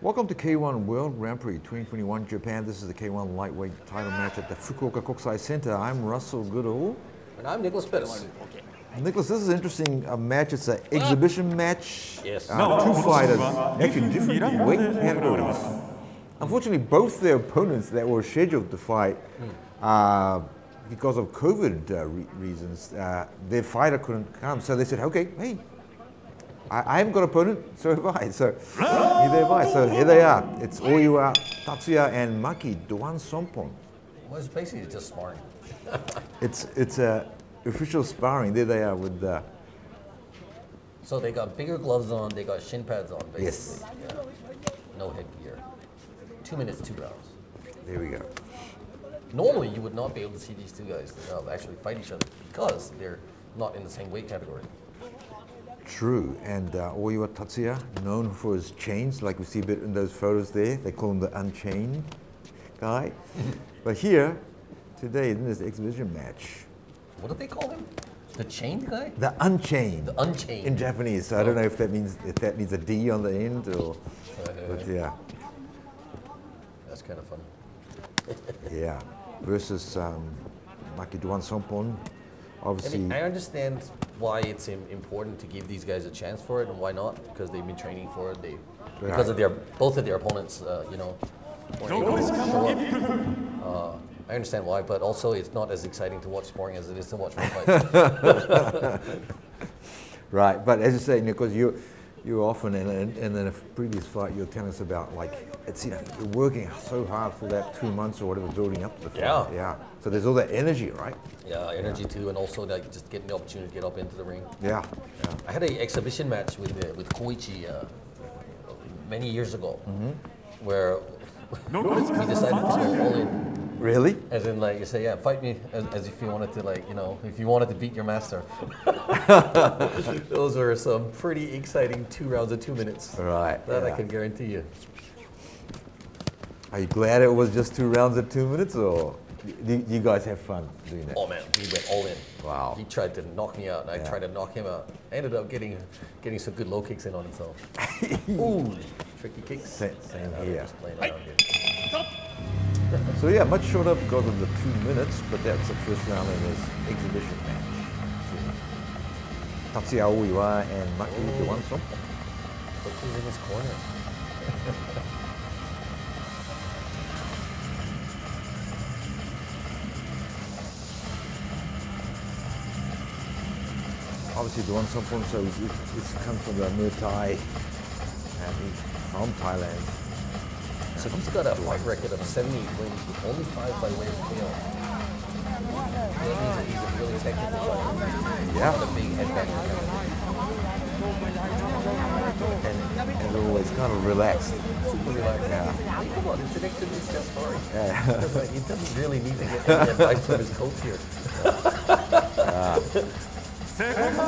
Welcome to K-1 World Grand Prix 2021 Japan. This is the K-1 lightweight title match at the Fukuoka Kokusai Center. I'm Russell Goodall. And I'm Nicholas Pettas. Okay. Nicholas, this is an interesting match. It's an exhibition match. Yes. Two fighters. Actually, different weight categories. Unfortunately, both their opponents that were scheduled to fight, because of COVID reasons, their fighter couldn't come. So they said, okay, hey, I haven't got an opponent, so have I. So here they are. It's Oiwa, Tatsuya, and Maki Duansonpong. Well, it's basically just sparring. it's official sparring. There they are with. So they got bigger gloves on. They got shin pads on. Basically. Yes. Yeah. No headgear. 2 minutes, 2 rounds. There we go. Normally, you would not be able to see these two guys actually fight each other because they're not in the same weight category. True, and Oiwa Tatsuya, known for his chains, like we see a bit in those photos there. They call him the Unchained guy. But here, today, in this exhibition match. What do they call him? The Chained guy? The Unchained. The Unchained. In Japanese, so I don't know if that means a D on the end or, but yeah. That's kind of funny. Yeah, versus Maki Duansonpong. Obviously, I understand why it's important to give these guys a chance for it, and why not? Because they've been training for it. Because of both of their opponents, you know. I understand why, but also it's not as exciting to watch sparring as it is to watch one fight. Right, but as you say, Nicholas, you often in a previous fight you're telling us about, like, it's, you know, you're working so hard for that 2 months or whatever building up to the fight. Yeah. Yeah. So there's all that energy, right? Yeah, energy too, and also like just getting the opportunity to get up into the ring. Yeah. Yeah. I had an exhibition match with Koichi many years ago, where we decided to go all in. Really? As in, like, you say, yeah, fight me as if you wanted to, like, you know, if you wanted to beat your master. Those were some pretty exciting 2 rounds of 2 minutes. Right. That I can guarantee you. Are you glad it was just 2 rounds of 2 minutes, or do you guys have fun doing that? Oh man, we went all in. Wow. He tried to knock me out, and I tried to knock him out. I ended up getting some good low kicks in on himself. Ooh, tricky kicks. Same here. So yeah, much shorter because of the 2 minutes, but that's the first round in this exhibition match. Tatsuya Oiwa and Maki Duansonpong. Look who's in his corner. Obviously, Duansonpong, so he's come from the Muay Thai, and he's from Thailand. So he's got a fight record of 70 wins with only 5 by way of KO. He's a really technical fighter. Yeah. He's got a big headband. And always kind of relaxed. Super relaxed. Yeah. Hey, come on, it's an activist just for it. Yeah. He doesn't really need to get any advice from his coach here. Signal!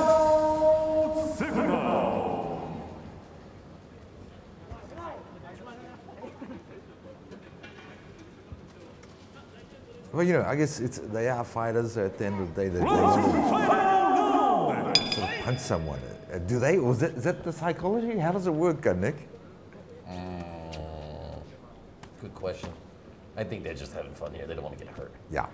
Well, you know, I guess they are fighters, so at the end of the day, they want to sort of punch someone. Do they? Or is that the psychology? How does it work, Nick? Good question. I think they're just having fun here. They don't want to get hurt. Yeah.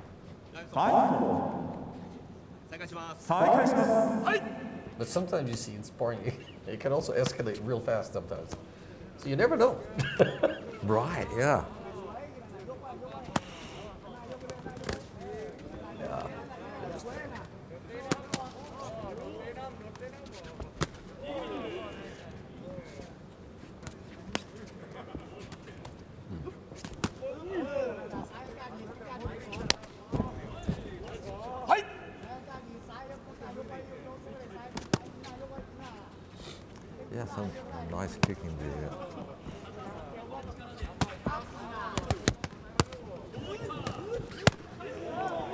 But sometimes you see in sparring, it can also escalate real fast sometimes. So you never know. Right, yeah. Yeah. Yeah, some nice kicking there.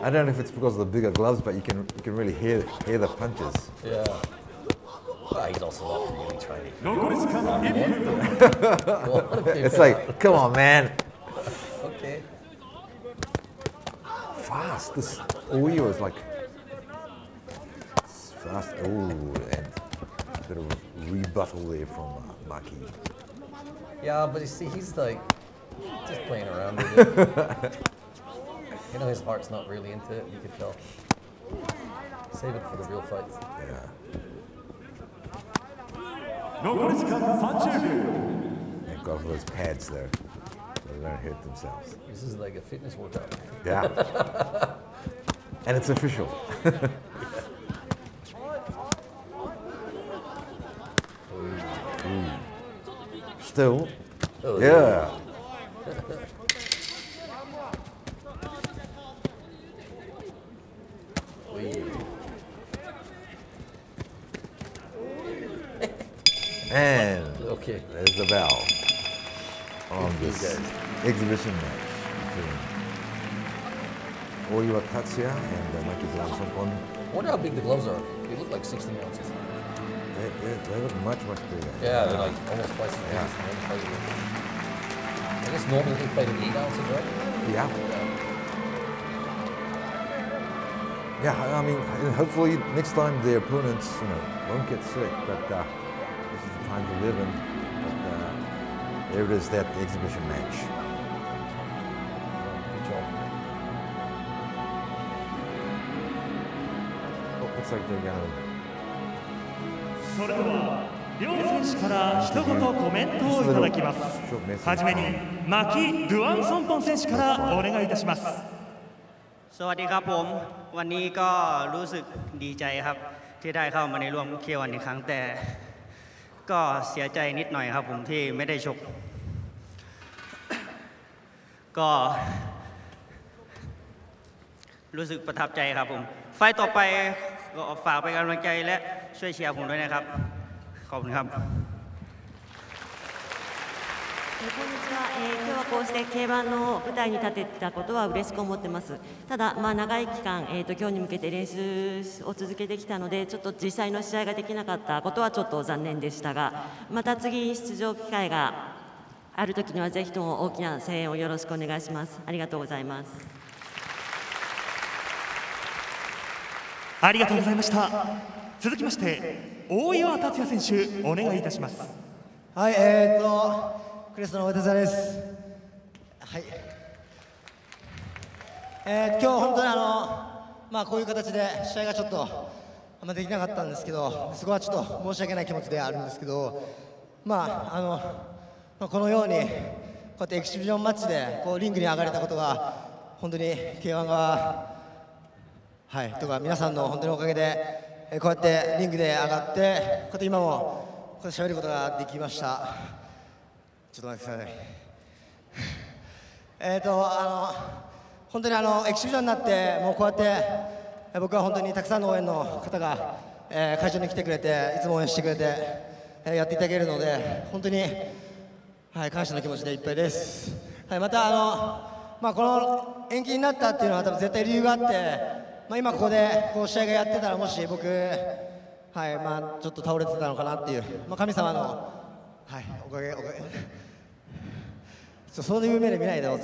I don't know if it's because of the bigger gloves, but you can really hear the punches. Yeah. Well, he's also not really trying to. It's like, come on, man. Okay. Fast. This Oiwa is like fast. Ooh, and a bit of rebuttal there from Maki. Yeah, but you see, he's like just playing around with it. You know, his heart's not really into it. You could tell. Save it for the real fights. Yeah. Take off those pads there. They don't hurt themselves. This is like a fitness workout. Yeah. And it's official. Yeah. Mm. Still. Oh, yeah. And okay, there's the bell on this exhibition match between Oiwa Tatsuya and Maki Duansonpong. I wonder how big the gloves are. They look like 16 ounces. They look much, much bigger. Yeah, they're like almost twice as big. Yeah. I guess normally they play with 8 ounces, right? Yeah. Yeah, I mean, hopefully next time their opponents, you know, won't get sick, but this is the time to live in, but there it is, that exhibition match. Good job. Oh, looks like they're going to... こんにちは。今日はこうしてK1の舞台に立てたことは嬉しく思ってます。ただ、長い期間競技に向けて練習を続けてきたので、ちょっと実際の試合ができなかったことはちょっと残念でしたが、また次出場機会があるときにはぜひとも大きな声援をよろしくお願いします。ありがとうございました。続きまして、大岩達也選手、お願いいたします。はい、 今日本当にまあこういう形で試合がちょっとあんまできなかったんですけど、そこはちょっと申し訳ない気持ちであるんですけど、まあこのようにこうやってエキシビジョンマッチでこうリングに上がれたことが本当に K1 がとか皆さんの本当におかげでこうやってリングで上がって、こうやって今もこうやって喋ることができました。ちょっと待ってください。 本当にエキシビジョンになって、もうこうやって僕は本当にたくさんの応援の方が、会場に来てくれて、いつも応援してくれて、やっていただけるので、本当に、感謝の気持ちでいっぱいです。またこの延期になったっていうのは多分絶対理由があって、今ここでこう試合がやってたら、もし僕ちょっと倒れてたのかなっていう、神様のおかげ。 そういう目で見ないでよ、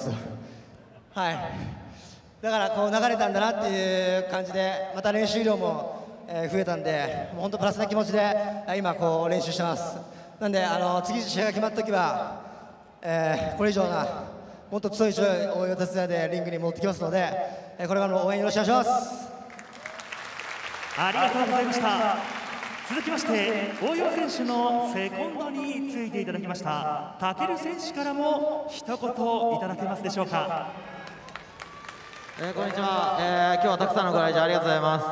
だからこう流れたんだなっていう感じで、また練習量も増えたんで、もう本当プラスな気持ちで今こう練習してます。なんで次試合が決まった時は、これ以上なもっと強い応援を達成でリングに戻ってきますので、これからも応援よろしくお願いします。ありがとうございました。続きまして、大岩選手のセコンドについていただきましたタケル選手からも一言いただけますでしょうか。こんにちは。今日はたくさんのご来場ありがとうございます。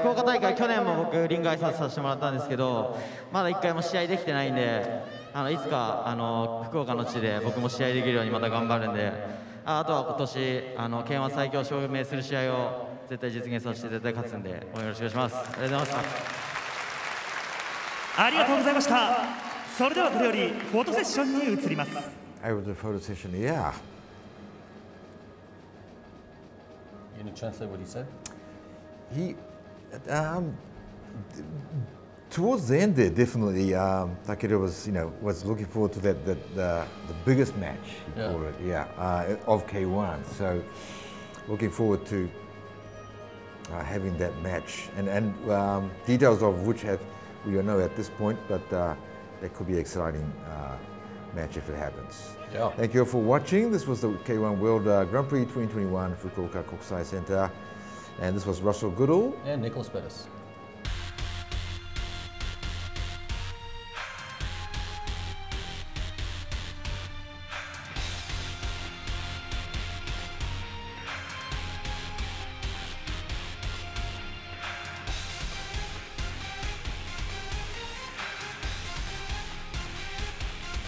福岡大会、去年も僕リング挨拶させてもらったんですけど、まだ1回も試合できてないんで、いつか福岡の地で僕も試合できるようにまた頑張るんで、あとは今年K1最強を証明する試合を絶対実現させて、絶対勝つんで応援よろしくお願いします。ありがとうございました。 ありがとうございました。それではこれよりフォトセッションに移ります。I will do photo session. Yeah. You gonna translate what he said? He, towards the end there, definitely. Takeda was, was looking forward to that, the biggest match, he called it, of K1. So, looking forward to having that match, and details of which have. We don't know at this point, but that could be an exciting match if it happens. Yeah. Thank you all for watching. This was the K-1 World Grand Prix 2021 Fukuoka Kokusai Center. And this was Russell Goodall. And Nicholas Pettas.